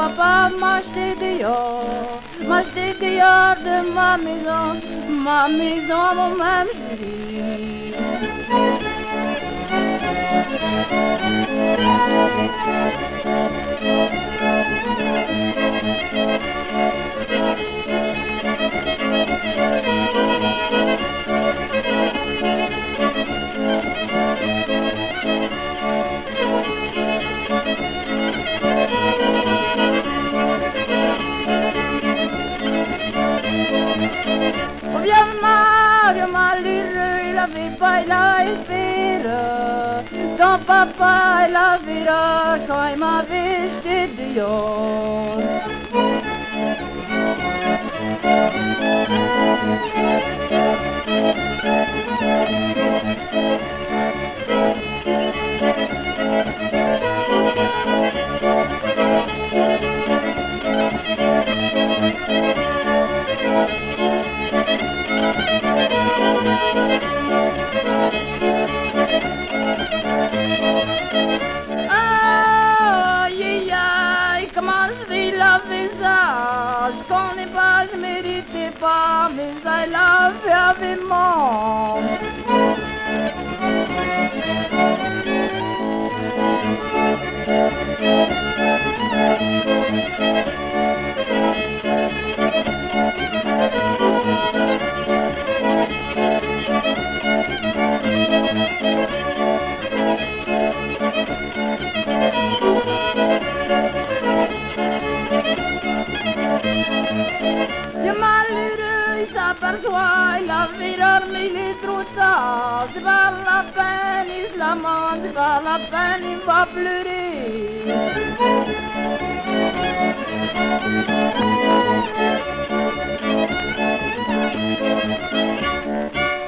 papa m'a jeté dehors, m'a jeté dehors de ma maison, mon même chéri. La espera, ton papa la verra quand il m'avait jeté dehors. C'est pas la peine, il l'amende, c'est pas la peine, il va pleurer.